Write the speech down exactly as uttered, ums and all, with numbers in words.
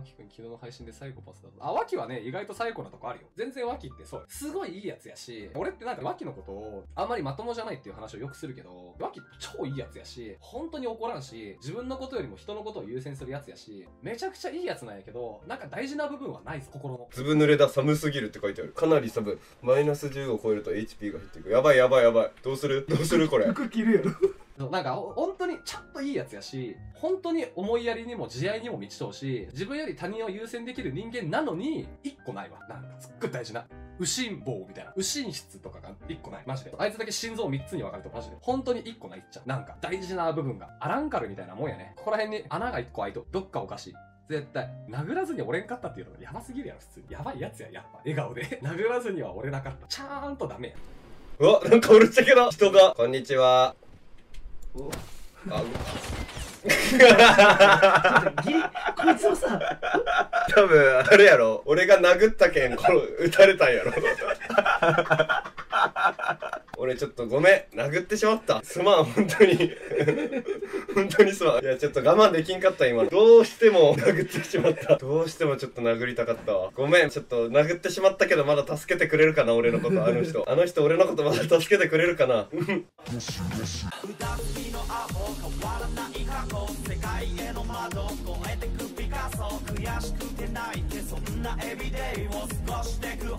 ワキくん昨日の配信でサイコパスだと。あ、ワキはね、意外とサイコなとこあるよ。全然ワキってそう。すごいいいやつやし、俺ってなんかワキのことを、あんまりまともじゃないっていう話をよくするけど、ワキ超いいやつやし、本当に怒らんし、自分のことよりも人のことを優先するやつやし、めちゃくちゃいいやつなんやけど、なんか大事な部分はないぞ、心の。ずぶ濡れだ、寒すぎるって書いてある。かなり寒い。マイナスじゅうを超えると エイチピー が減っていく。やばいやばいやばい。どうするどうするこれ。服着るやろ。なんか本当にちゃんといいやつやし、本当に思いやりにも慈愛にも満ちてほしい、自分より他人を優先できる人間なのに、一個ないわ。なんかすっごい大事な。右心房みたいな。右心室とかが一個ない。マジで。あいつだけ心臓みっつに分かれてマジで。本当に一個ないっちゃう。なんか大事な部分が。アランカルみたいなもんやね。ここら辺に穴が一個開いと、どっかおかしい。絶対。殴らずに折れんかったっていうのがやばすぎるやろ、普通に。やばいやつや、やっぱ。笑顔で。殴らずには折れなかった。ちゃーんとダメや。うわ、なんかうるちゃけな。人が。こんにちは。おあ、うギリ、こいつもさ多分あれやろ、俺が殴ったけんこの撃たれたんやろ俺ちょっとごめん、殴ってしまった、すまん、本当に本当にすまん。いやちょっと我慢できんかった、今どうしても殴ってしまった、どうしてもちょっと殴りたかったわ、ごめん、ちょっと殴ってしまったけどまだ助けてくれるかな、俺のこと、あの人あの人俺のことまだ助けてくれるかな世界への窓越えてくピカソ、悔しくて泣いてそんなエビデイを過ごしてく。